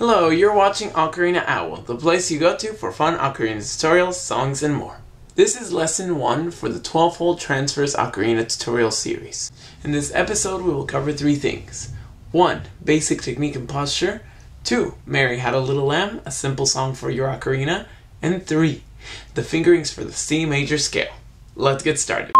Hello, you're watching Ocarina Owl, the place you go to for fun ocarina tutorials, songs, and more. This is lesson 1 for the 12-hole transverse ocarina tutorial series. In this episode we will cover 3 things. 1. Basic technique and posture. 2. Mary Had a Little Lamb, a simple song for your ocarina. And 3. The fingerings for the C major scale. Let's get started.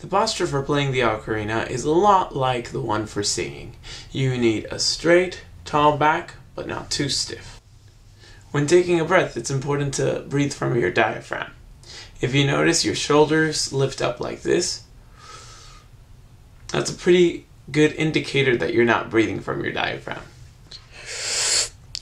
The posture for playing the ocarina is a lot like the one for singing. You need a straight, tall back, but not too stiff. When taking a breath, it's important to breathe from your diaphragm. If you notice your shoulders lift up like this, that's a pretty good indicator that you're not breathing from your diaphragm.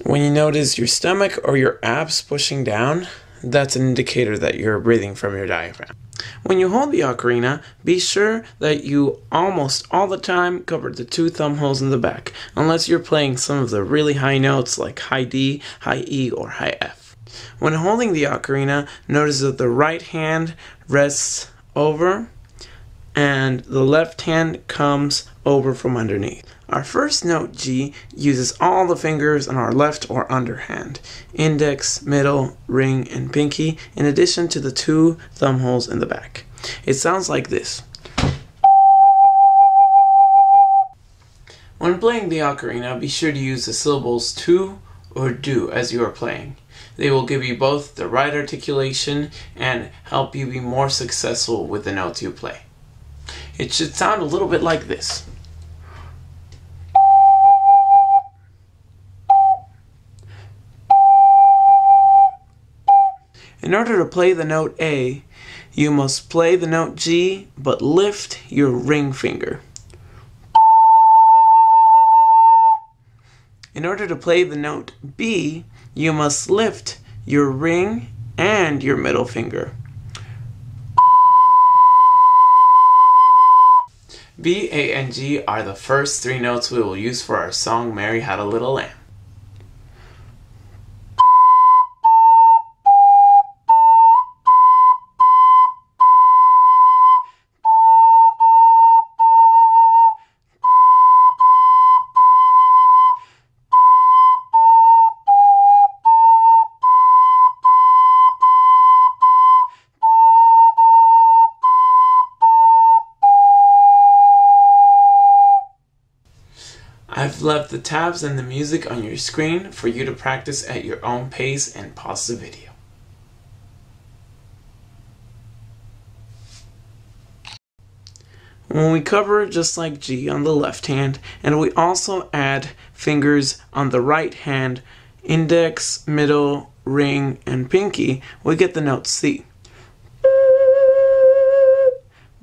When you notice your stomach or your abs pushing down, that's an indicator that you're breathing from your diaphragm. When you hold the ocarina, be sure that you almost all the time cover the 2 thumb holes in the back, unless you're playing some of the really high notes like high D, high E, or high F. When holding the ocarina, notice that the right hand rests over and the left hand comes over from underneath. Our first note, G, uses all the fingers on our left or underhand, index, middle, ring, and pinky, in addition to the 2 thumb holes in the back. It sounds like this. When playing the ocarina, be sure to use the syllables to or do as you are playing. They will give you both the right articulation and help you be more successful with the notes you play. It should sound a little bit like this. In order to play the note A, you must play the note G, but lift your ring finger. In order to play the note B, you must lift your ring and your middle finger. B, A, and G are the first 3 notes we will use for our song Mary Had a Little Lamb. I've left the tabs and the music on your screen for you to practice at your own pace and pause the video. When we cover just like G on the left hand, and we also add fingers on the right hand, index, middle, ring, and pinky, we get the note C.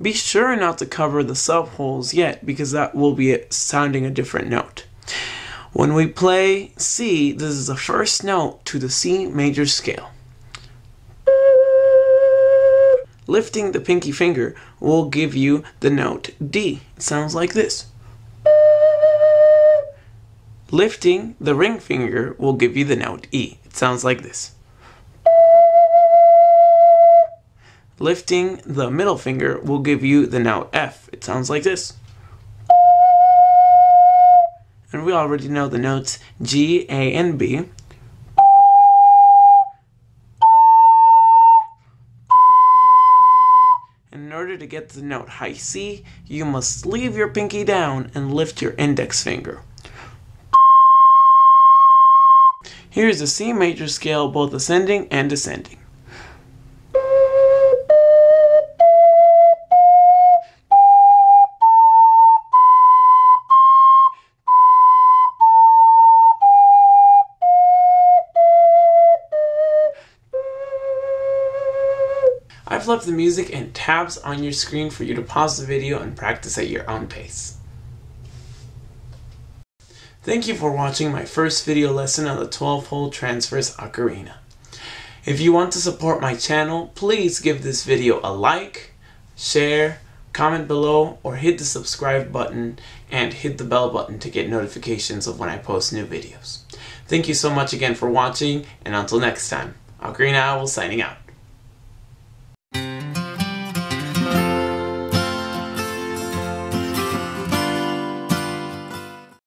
Be sure not to cover the sub holes yet, because that will be sounding a different note. When we play C, this is the first note to the C major scale. Lifting the pinky finger will give you the note D. It sounds like this. Lifting the ring finger will give you the note E. It sounds like this. Lifting the middle finger will give you the note F. It sounds like this. And we already know the notes G, A, and B. In order to get the note high C, you must leave your pinky down and lift your index finger. Here's the C major scale, both ascending and descending. I've left the music and tabs on your screen for you to pause the video and practice at your own pace. Thank you for watching my first video lesson on the 12-hole transverse ocarina. If you want to support my channel, please give this video a like, share, comment below, or hit the subscribe button and hit the bell button to get notifications of when I post new videos. Thank you so much again for watching, and until next time, Ocarina Owl signing out.